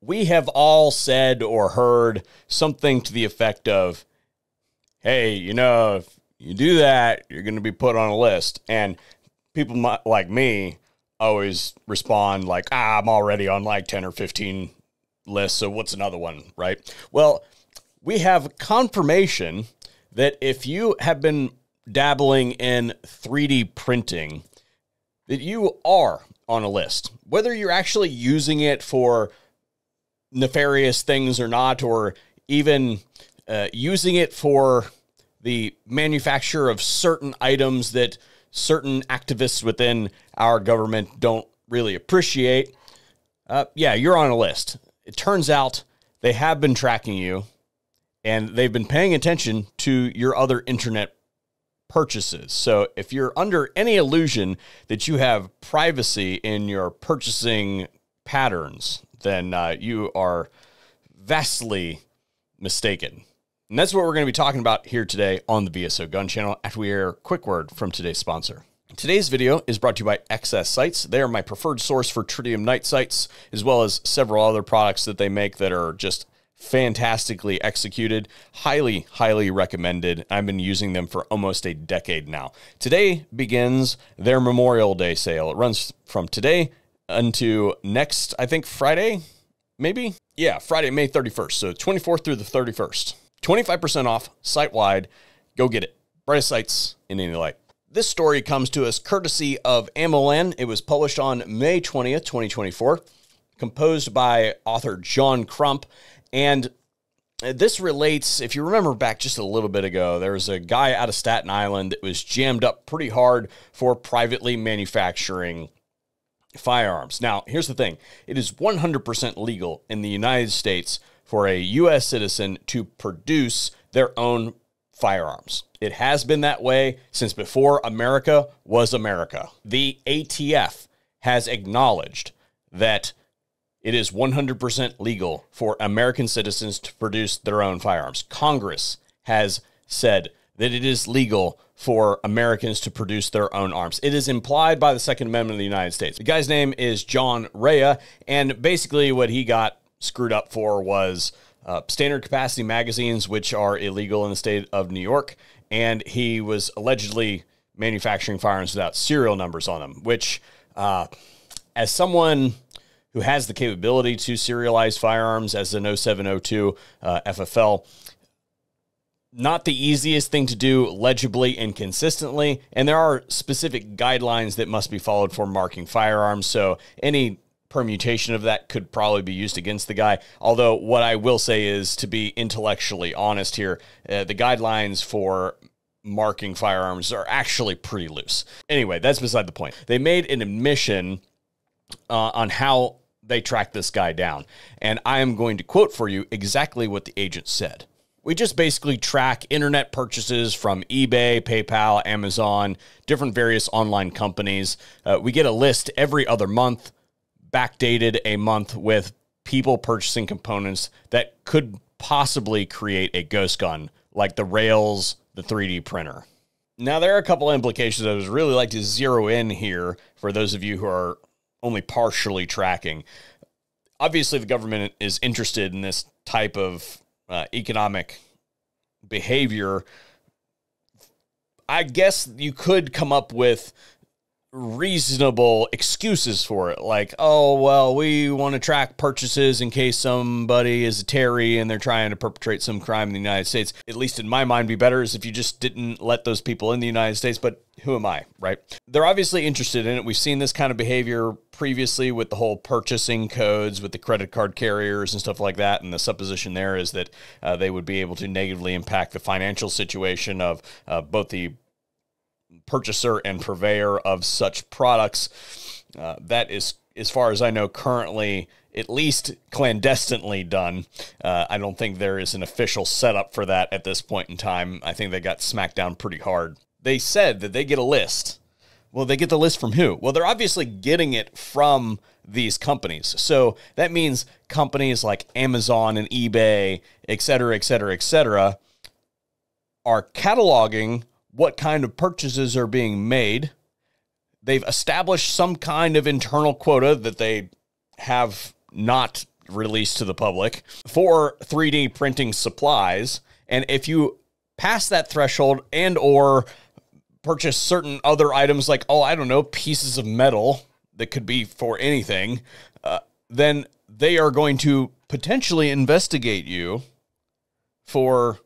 we have all said or heard something to the effect of, hey, you know, if you do that, you're going to be put on a list. And people like me always respond like, I'm already on like 10 or 15 lists, so what's another one, right? Well, we have confirmation that if you have been dabbling in 3D printing, that you are on a list. Whether you're actually using it for nefarious things or not, or even using it for the manufacture of certain items that certain activists within our government don't really appreciate, yeah, you're on a list. It turns out they have been tracking you, and they've been paying attention to your other internet purchases. So if you're under any illusion that you have privacy in your purchasing patterns, then you are vastly mistaken. And that's what we're going to be talking about here today on the VSO Gun Channel after we hear a quick word from today's sponsor. Today's video is brought to you by XS Sights. They are my preferred source for tritium night sights, as well as several other products that they make that are just fantastically executed. Highly, highly recommended. I've been using them for almost a decade now. Today begins their Memorial Day sale. It runs from today until next, I think, Friday, maybe? Yeah, Friday, May 31st. So 24th through the 31st. 25% off site-wide. Go get it. Brightest sights in any light. This story comes to us courtesy of AmoLand. It was published on May 20th, 2024. Composed by author John Crump. And this relates, if you remember back just a little bit ago, there was a guy out of Staten Island that was jammed up pretty hard for privately manufacturing firearms. Now, here's the thing. It is 100% legal in the United States for a U.S. citizen to produce their own firearms. It has been that way since before America was America. The ATF has acknowledged that it is 100% legal for American citizens to produce their own firearms. Congress has said that it is legal for Americans to produce their own arms. It is implied by the Second Amendment of the United States. The guy's name is John Rea, and basically what he got screwed up for was standard capacity magazines, which are illegal in the state of New York, and he was allegedly manufacturing firearms without serial numbers on them, which, as someone who has the capability to serialize firearms as an 0702 FFL. Not the easiest thing to do legibly and consistently, and there are specific guidelines that must be followed for marking firearms, so any permutation of that could probably be used against the guy. Although what I will say is, to be intellectually honest here, the guidelines for marking firearms are actually pretty loose. Anyway, that's beside the point. They made an admission on how they tracked this guy down. And I am going to quote for you exactly what the agent said. We just basically track internet purchases from eBay, PayPal, Amazon, different various online companies. We get a list every other month, backdated a month, with people purchasing components that could possibly create a ghost gun, like the rails, the 3D printer. Now, there are a couple implications I would really like to zero in here for those of you who are only partially tracking. Obviously, the government is interested in this type of economic behavior. I guess you could come up with reasonable excuses for it. Like, oh, well, we want to track purchases in case somebody is a Terry and they're trying to perpetrate some crime in the United States. At least in my mind, be better is if you just didn't let those people in the United States, but who am I, right? They're obviously interested in it. We've seen this kind of behavior previously with the whole purchasing codes with the credit card carriers and stuff like that. And the supposition there is that they would be able to negatively impact the financial situation of both the purchaser and purveyor of such products. That is, as far as I know, currently at least clandestinely done. I don't think there is an official setup for that at this point in time. I think they got smacked down pretty hard. They said that they get a list. Well, they get the list from who? Well, they're obviously getting it from these companies. So that means companies like Amazon and eBay, et cetera, et cetera, et cetera, are cataloging what kind of purchases are being made. They've established some kind of internal quota that they have not released to the public for 3D printing supplies. And if you pass that threshold and or purchase certain other items like, oh, I don't know, pieces of metal that could be for anything, then they are going to potentially investigate you for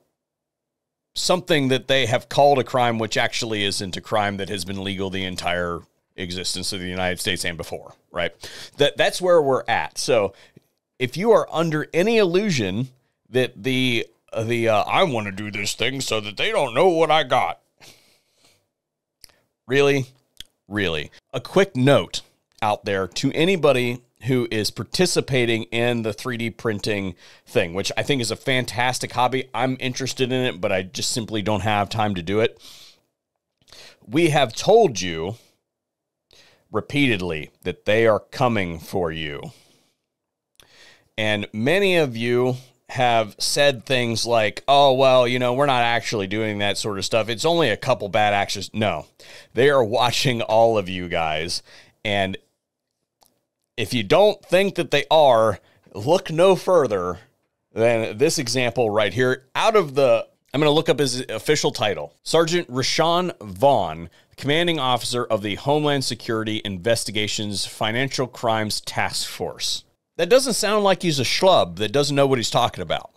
something that they have called a crime, which actually isn't a crime that has been legal the entire existence of the United States and before, right? That's where we're at. So if you are under any illusion that I want to do this thing so that they don't know what I got. Really, really. A quick note out there to anybody who is participating in the 3D printing thing, which I think is a fantastic hobby. I'm interested in it, but I just simply don't have time to do it. We have told you repeatedly that they are coming for you. And many of you have said things like, oh, well, you know, we're not actually doing that sort of stuff. It's only a couple bad actions. No, they are watching all of you guys. And if you don't think that they are, look no further than this example right here. I'm going to look up his official title. Sergeant Rashawn Vaughn, commanding officer of the Homeland Security Investigations Financial Crimes Task Force. That doesn't sound like he's a schlub that doesn't know what he's talking about.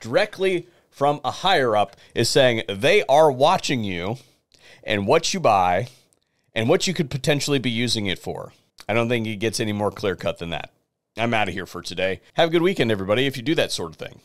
Directly from a higher-up is saying they are watching you and what you buy and what you could potentially be using it for. I don't think it gets any more clear-cut than that. I'm out of here for today. Have a good weekend, everybody, if you do that sort of thing.